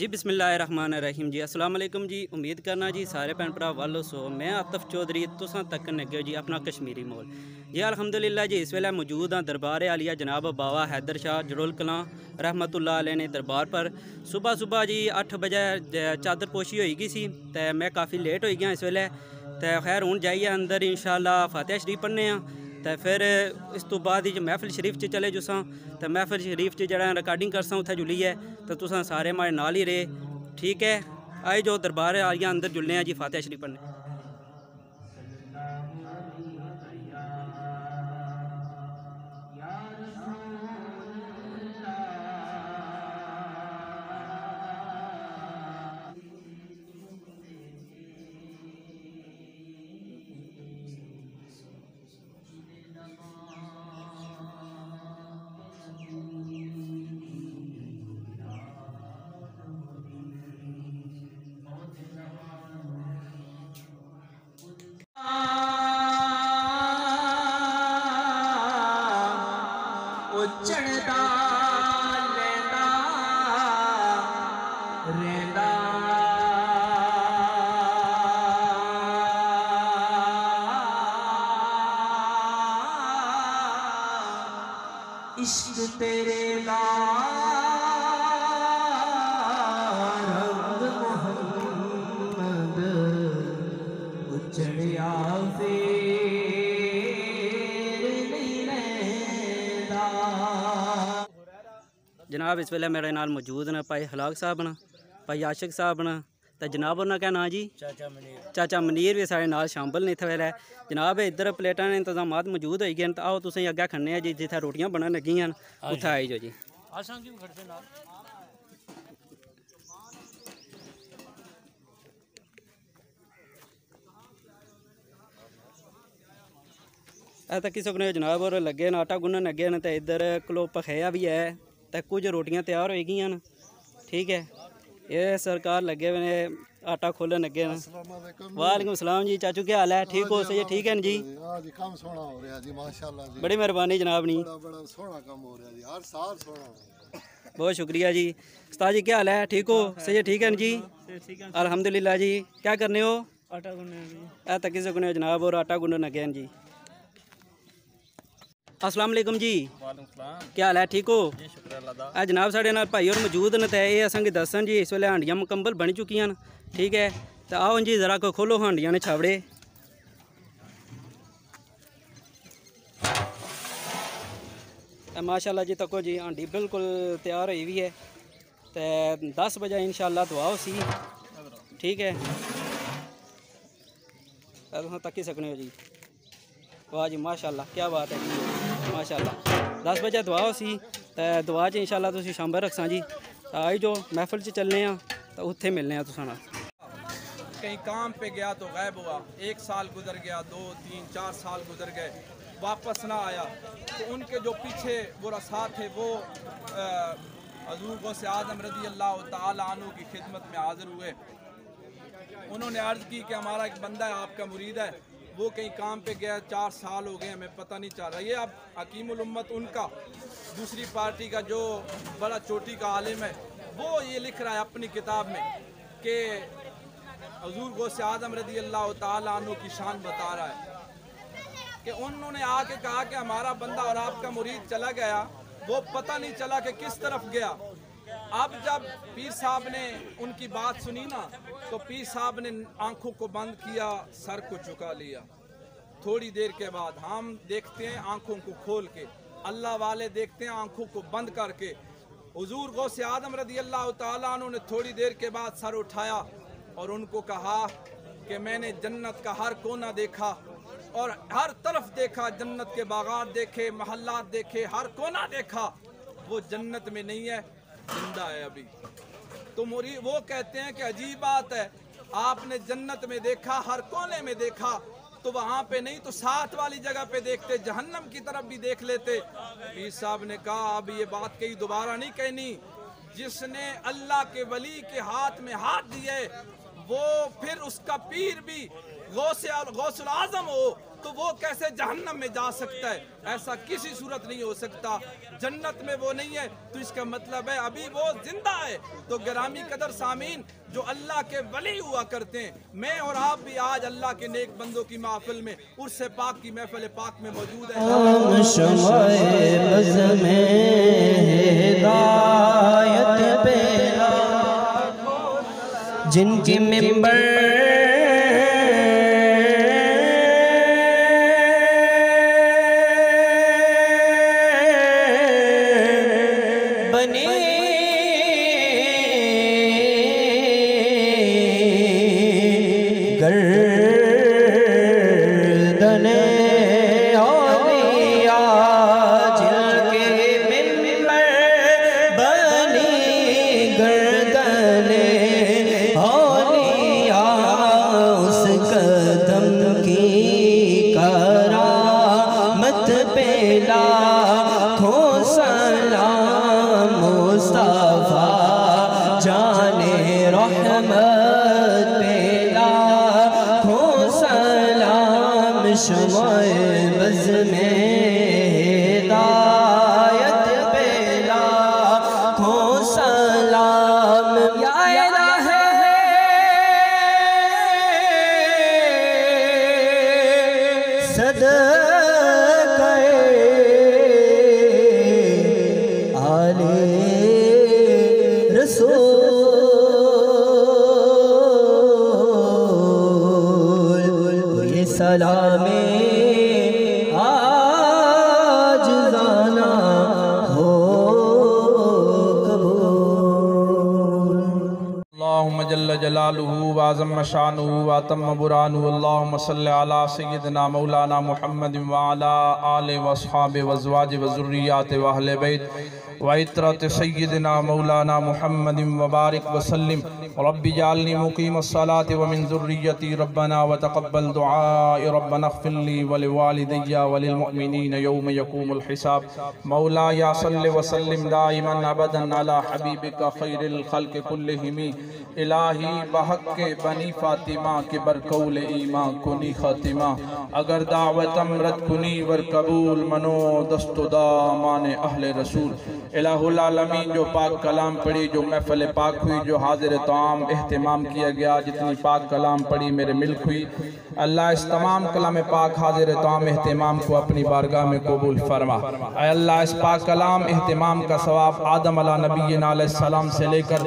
जी बिस्मिल्लाहिर्रहमानिर्रहीम जी अस्सलाम वालेकुम जी। उम्मीद करना जी सारे भैन भरा वालो सो मैं आतिफ चौधरी तुसां तक लगे जी अपना कश्मीरी माहौल जी। अलहमदुलिल्लाह जी इस वेले मौजूद हाँ दरबार आलिया जनाब बाबा हैदर शाह जड़ोल कलां रहमतुल्लाह अलैह ने दरबार पर। सुबह सुबह जी 8 बजे चादर पोशी होई गई सी ते मैं काफ़ी लेट हो गया इस वेले। तो खैर हूँ जाइए अंदर इंशाअल्लाह फातिहा शरीफ पढ़ने हाँ तो फिर इस तो बाद ही महफिल शरीफ च चले जुसा तो महफिल शरीफ च जरा रिकॉर्डिंग करसा उतें जुलिए तो तुसा सारे मारे नाल ही रहे। ठीक है आई जो दरबार आलिया अंदर जुलने हैं जी फातिहा शरीफ पढ़ने। इश्क तेरे दा रंग मोहम्मद उचड़िया फेर नहीं रहदा। जनाब इस वेले मेरे नाल मौजूद न भाई हलाक साहब न भाई आशिक साहब न तो जनाब उन्होंने क्या ना जी चाचा मनीर भी साढ़े नाल शामिल ने इत्थे वेले। जनाब इधर प्लेटा ने इंतजाम मौजूद हो गए तो आओ तुसें अग्गे खन्ने जी जिथे रोटियां बनन लगियां उत्थे आई जाओ जी। ऐसा कि सकने जनाब और लगे न आटा गुनन लगे न तो इधर कलो पखेया भी है तो कुछ रोटियां तैयार हो गई। ठीक है ये सरकार लगे हुए ने आटा खोलन लगे हैं। वालेकुम सलाम जी चाचू क्या हाल है? ठीक हो सही ठीक है न जी? जी काम सोना हो रहा जी माशाल्लाह जी बड़ी मेहरबानी जनाब नी बड़ा सोना काम हो रहा जी हर साल सोना हो रहा। बहुत शुक्रिया जी। उस्ताद जी क्या हाल है? ठीक हो सही ठीक है न जी? अलहमदुलिल्लाह जी। क्या करने हो? आटा गुनने जी। तक किसे गुने जनाब और आटा गुनने लगे हैं जी। अस्सलाम वालेकुम जी। क्या हाल है? ठीक हो जनाब। साढ़े नाल भाई और मौजूद न ते यह असेंगी दसन जी इस वेले हांडियां मुकम्मल बनी चुकियां न। ठीक है तो आओ जी जरा को खोलो हांडियां ने छावड़े। माशाल्लाह जी तको जी हांडी बिल्कुल तैयार हुई भी है तो 10 बजे इंशाल्लाह दुआओ सी। ठीक है तकी सकने हो जी। वाह जी माशाल्लाह क्या बात है माशाल्लाह। 10 बजे दुआ उसी तो दुआ च इंशाल्लाह तुसी शाम रखसा जी। आई जो महफिल च चलने हैं तो उत्थे मिलने हैं तुसां। कहीं काम पे गया तो गायब हुआ, 1 साल गुजर गया, 2, 3, 4 साल गुजर गए, वापस ना आया तो उनके जो पीछे बुरा साथ थे वो हजूर गौसे आज़म रज़ी अल्लाह तआला अन्हु की खिदमत में हाजिर हुए। उन्होंने अर्ज़ की कि हमारा एक बंदा है आपका मुरीद है वो कहीं काम पे गया, 4 साल हो गए हमें पता नहीं चल रहा। ये अब हकीमुल उम्मत उनका दूसरी पार्टी का जो बड़ा चोटी का आलिम है वो ये लिख रहा है अपनी किताब में कि हजूर गौसे आज़म रज़ी अल्लाह तआला अन्हु की शान बता रहा है कि उन्होंने आके कहा कि हमारा बंदा और आपका मुरीद चला गया, वो पता नहीं चला कि किस तरफ गया। अब जब पीर साहब ने उनकी बात सुनी ना तो पीर साहब ने आंखों को बंद किया, सर को झुका लिया। थोड़ी देर के बाद हम देखते हैं आंखों को खोल के, अल्लाह वाले देखते हैं आंखों को बंद करके। हुजूर गौसे आज़म रज़ियल्लाहु ताला अन्हु ने थोड़ी देर के बाद सर उठाया और उनको कहा कि मैंने जन्नत का हर कोना देखा और हर तरफ देखा, जन्नत के बागात देखे, महल्लात देखे, हर कोना देखा, वो जन्नत में नहीं है, जिंदा है अभी। तो मुरी वो कहते हैं कि अजीब बात है, आपने जन्नत में देखा, हर कोने में देखा, तो वहाँ पे नहीं तो साथ वाली जगह पे देखते, जहन्नम की तरफ भी देख लेते। पीर साहब ने कहा अब ये बात कही दोबारा नहीं कहनी, जिसने अल्लाह के वली के हाथ में हाथ दिए वो फिर उसका पीर भी गौसे आज़म हो तो वो कैसे जहन्नम में जा सकता है? ऐसा किसी सूरत नहीं हो सकता। जन्नत में वो नहीं है तो इसका मतलब है अभी वो जिंदा है। तो गिरामी कदर सामीन, जो अल्लाह के वली हुआ करते हैं, मैं और आप भी आज अल्लाह के नेक बंदों की महफिल में, उर्स पाक की महफिल पाक में मौजूद है। जिनकी मिंबर सय्यदना मौलाना मुहम्मद व अला आले व अस्हाब व अज़वाज व ज़ुर्रियात व अहले बैत व इतरत सय्यदना मौलाना मुहम्मद व बारिक व सल्लिम। रब्बि जालनी मुक़ीमस्सलाति व मिन ज़ुर्रियती रब्बना व तक़ब्बल दुआ। रब्बना ग़फ़िर ली व लिवालिदय्या व लिलमुमिनीन यौम यक़ूमुल हिसाब। मौला या सल्लि व सल्लिम दाइमन अबदन अला हबीबिका ख़ैरिल ख़ल्क़ि कुल्लिहिम। इलाही बहक के बनी फ़ातिमा के बरकौल ईमा कुनी ख़ातिमा। अगर दावत अमरत कुनी वर कबूल मनो दस्तो दामान अहले रसूल। इलाहुल आलमीन, जो पाक कलाम पढ़ी, जो महफिल पाक हुई, जो हाजिर तमाम एहतमाम किया गया, जितनी पाक कलाम पढ़ी मेरे मिल्क हुई, अल्लाह इस तमाम कलाम पाक हाजिर तमाम एहतमाम को अपनी बारगाह में कबूल फरमा। अल्लाह इस पाक कलाम एहतमाम का सवाब आदम अला नबीना अलैहिस्सलाम से लेकर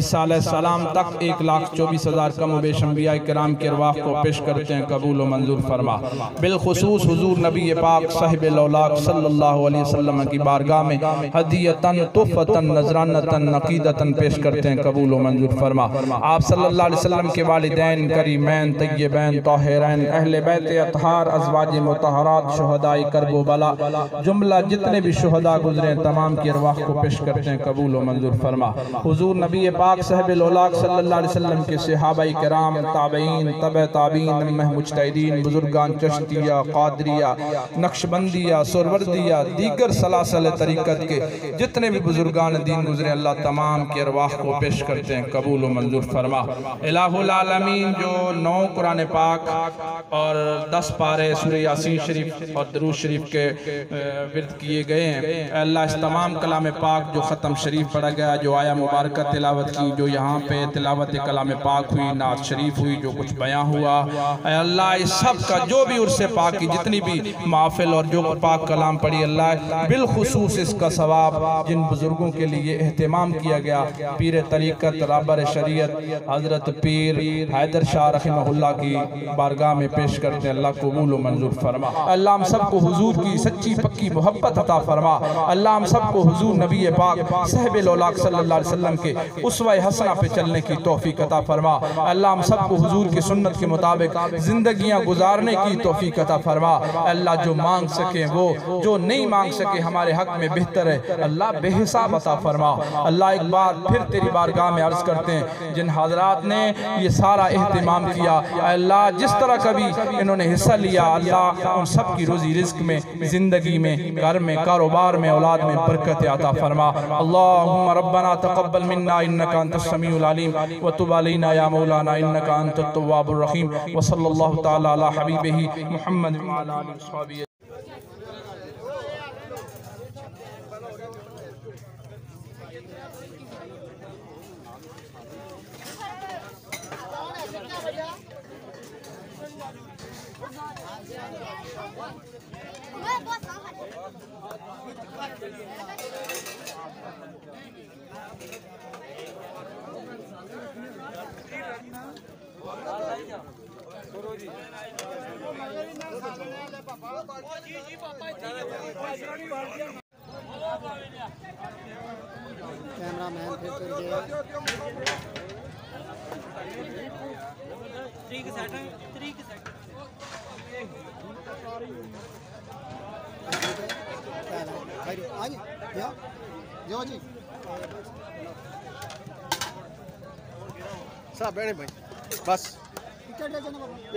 ईसा अलैहिस्सलाम तक 1,24,000 कम बेश अंबिया किराम के अरवाह को पेश करते हैं, कबूल व मंजूर फरमा। बिलखसूस हुजूर नबी पाक साहिब लौलाक सल्लल्लाहु अलैहि वसल्लम की बारगाह में हदीयतन तुफतन नजरानतन नकीदतन पेश करते हैं, कबूल व मंजूर फरमा। आप सल्लल्लाहु अलैहि वसल्लम के वालिदैन करीमैन तय्यबैन ताहिरैन अहले बैत अतहार अज़वाज मुतहहरात शुहदाए करब व बला जुमला जितने भी शुहदा गुजरे तमाम की अरवाह को पेश करते हैं, कबूल व मंजूर फरमा। हुजूर नबी पाक साहिब लौलाक सल्लल्लाहु अलैहि वसल्लम के सहाबाए किराम ताबईन तबे ताबईन मुजतहिदीन बुजुर्गान चश्तिया कादरिया नक्शबंदिया सुरवर्दिया दीगर सलासल तरीक़त के जितने भी बुजुर्गान दीन गुजरे अल्लाह तमाम के अरवाह को पेश करते हैं, कबूल व मंजूर फरमा। इलाहुल आलमीन, जो 9 कुरान पाक और 10 पारे सूरह यासीन शरीफ और दरूद शरीफ के विरद किए गए हैं, अल्लाह इस तमाम कलाम पाक जो ख़तम शरीफ पढ़ा गया, जो आया मुबारक तिलावत की, जो यहाँ पे तिलावत कलाम पाक हुई, नात शरीफ हुई, जो कुछ बयां हुआ, अल्लाह इस सब का जो भी उर्स पाक की जितनी भी महफिल और जो पाक कलाम पढ़ी, अल्लाह बिलखसूस इसका सवाब जिन बुजुर्गों के लिए एहतमाम किया गया, पीर तरीक़त राबर शरीयत हज़रत पीर हैदर शाह रहमहुल्लाह की बारगाह में पेश करते हैं, अल्लाह कबूल व मंजूर फरमा। अल्लाह हम सबको हुजूर की सच्ची पक्की मोहब्बत अता फरमा। अल्लाह हम सबको हुजूर नबी पाक साहिब लौलाक सल्लल्लाहु अलैहि वसल्लम के उस्वा हसना पे चलने की तौफीक अता फरमा। अल्लाह हम सबको हुजूर की सुन्नत के मुताबिक जिंदगियां गुजारने की तौफीक अता फरमा। अल्लाह जो मांग सके वो, जो नहीं मांग सके हमारे हक में बेहतर है, अल्लाह बेहिसाब अता फरमा। अल्लाह एक बार फिर तेरी बारगाह में अर्ज़ करते हैं जिन हजरात ने ये सारा एहतमाम किया अल्लाह जिस तरह का भी इन्होंने हिस्सा लिया अल्लाह उन सब की रोज़ी रिस्क में, ज़िंदगी में, घर में, कारोबार में, औलाद में बरकत अता फरमा। अल्लाहुम्मा रब्बना तक़ब्बल मिन्ना इन्नका अंतस समीउल अलीम व तुब अलैना या मौलाना इन्नका अंतत तव्वाबुर रहीम व सल्लल्लाहु तआला अला हबीबिही मुहम्मद व अला आलिहि व असहाबिही। कैमरा मैन जो जी साहब बैठे भाई बस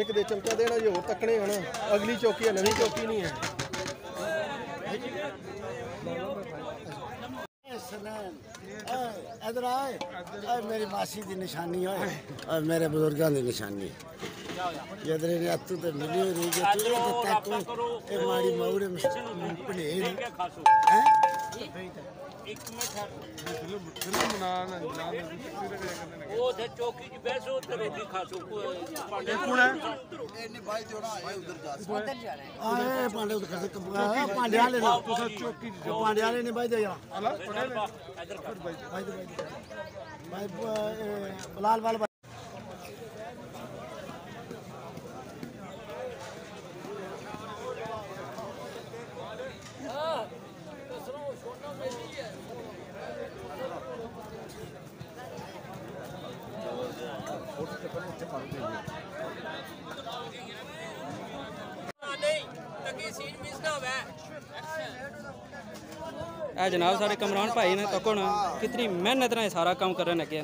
एक दे चमचा देना ये हो तकने है ना अगली चौकी है नवी चौकी नहीं है। इधर आए मेरी मासी की निशानी है और मेरे बुजुर्गों की निशानी है इधर ने अतू तो मिली हो रही है ये माड़ी मऊरे में पड़े हैं एक मिनट फिल्म बनाना वो उधर चौकी की बैठो तो रोटी खासो पांडे कौन है इतने भाई जो ना आए उधर जा रहे हैं अरे पांडे उधर कैसे पांडे वाले ना चौकी पांडे वाले ने भाई दे यार भाई बलाल वाला जनाब सारे कमरान भाई ने तक कितनी मेहनत ना सारा काम करन लगे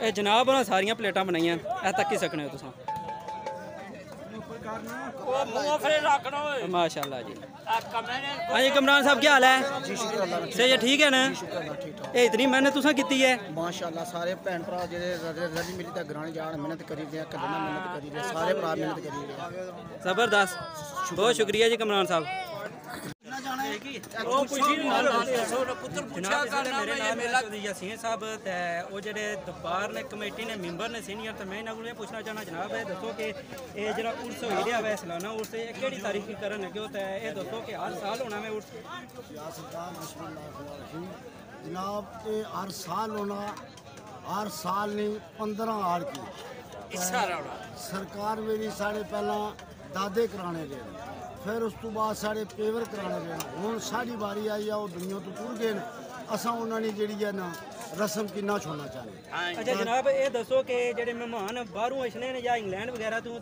हैं जनाब उन्हें सारिया प्लेटा बनाइया तकी सकने हो तुम माशाल्लाह जी। हाँ जी कमरान साहब क्या हाल है सही है ठीक है ना ये इतनी मेहनत तुसा की है माशाल्लाह सारे भैन भरा जो रली मिली तक ग्रां जान मेहनत करी मेहनत करी सारे भरा मेहनत करी जबरदस्त बहुत शुक्रिया जी कमरान साहब। ਉਹ ਪੁੱਛੀ ਦੱਸੋ ਨਾ ਪੁੱਤਰ ਪੁੱਛਿਆ ਕਰਨਾ ਮੈਂ ਇਹ ਮੇਲਾ ਯਸੀਨ ਸਾਹਿਬ ਤੇ ਉਹ ਜਿਹੜੇ ਦਰਬਾਰ ਨੇ ਕਮੇਟੀ ਨੇ ਮੈਂਬਰ ਨੇ ਸੀਨੀਅਰ ਤੇ ਮੈਂ ਇਹਨਾਂ ਨੂੰ ਇਹ ਪੁੱਛਣਾ ਚਾਹਣਾ ਜਨਾਬ ਇਹ ਦੱਸੋ ਕਿ ਇਹ ਜਿਹੜਾ ਉਰਸ ਹੋਈ ਰਿਹਾ ਵੈ ਸਲਾਨਾ ਉਰਸ ਇਹ ਕਿਹੜੀ ਤਾਰੀਖ ਕਰਨ ਲੱਗੇ ਹੋ ਤੇ ਇਹ ਦੱਸੋ ਕਿ ਹਰ ਸਾਲ ਹੋਣਾ ਮੈਂ ਉਰਸ ਯਾ ਸੁਲਤਾਨ ਬਿਸਮਿਲ੍ਲਾਹ ਜਨਾਬ ਇਹ ਹਰ ਸਾਲ ਹੋਣਾ ਹਰ ਸਾਲ ਨਹੀਂ 15 ਹਾਲ ਕੀ ਇਸ਼ਾਰਾ ਹੋਣਾ ਸਰਕਾਰ ਮੇਰੀ ਸਾਡੇ ਪਹਿਲਾਂ ਦਾਦੇ ਕਰਾਣੇ ਦੇ फिर उस तो बाद साढ़े पेवर कराने पे हूँ साड़ी बारी आई है वो दुनिया तो टूर गए असा उन्होंने जी है ना रस्म की ना छोड़ना चाहिए। अच्छा जनाब ये दसो कि जो मेहमान बाहरों अच्छने ने या इंग्लैंड वगैरह तो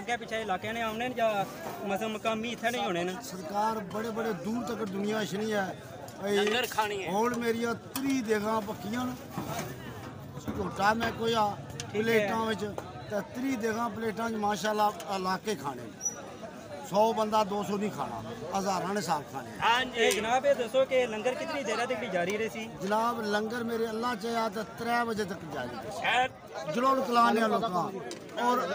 अगे पिछले इलाके ने आने या मतलब मकामी इतने नहीं होने सरकार बड़े बड़े दूर तक दुनिया अच्छनी है हूँ मेरिया 30 देगा पक्या झोटा मैं कोया प्लेटा 30 देगा प्लेटा माशाल्लाह इलाके खाने 100 बंदा 200 नहीं खाना हज़ारा ने साफ खाने। जनाब ये दसो कि लंगर कितनी देर तक जारी रही सी जनाब लंगर मेरे अल्लाह चाहे तो 3 बजे तक जारी रही जलोल कलाने लोग और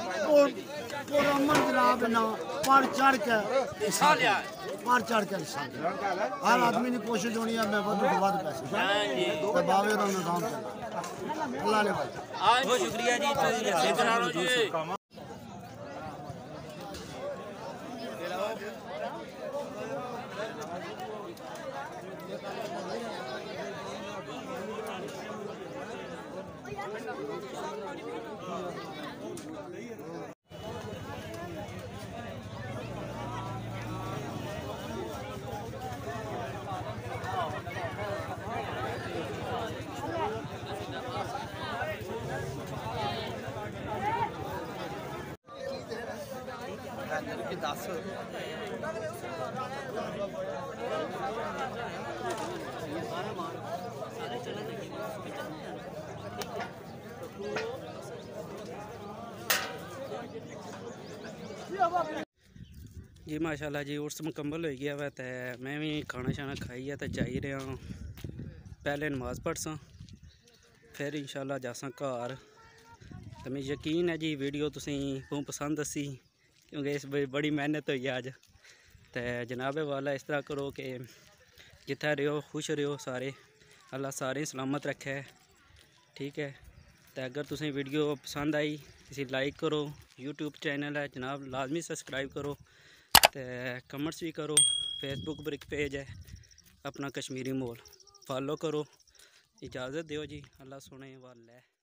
अमन जनाब ना पर चढ़ के हिस्सा लिया पर चढ़ के हिस्सा हर आदमी की कोशिश होनी है मैं बद पैसे बाबे का निजाम अल्लाह ने बहुत शुक्रिया जी। जी माशाल्लाह जी उर्स मुकम्मल हो गया वा तो मैं भी खाना शाना खाइए तो जाई रहा हूँ। पहले नमाज पढ़सा फिर इंशाल्लाह जासा घर। तो मैं यकीन है जी वीडियो तुसें पसंद आसी क्योंकि इस बड़ी मेहनत होई अज। तो जनाबे वाला इस तरह करो कि जिथे रहो खुश रहो सारे, अल्लाह सारे सलामत रखे। ठीक है, तो अगर तुसें वीडियो पसंद आई इसी लाइक करो। यूट्यूब चैनल है जनाब लाजमी सब्सक्राइब करो, तो कमेंट्स भी करो। फेसबुक पर एक पेज है अपना कश्मीरी माहौल, फॉलो करो। इजाज़त दियो जी, अल्लाह सुने वाला है।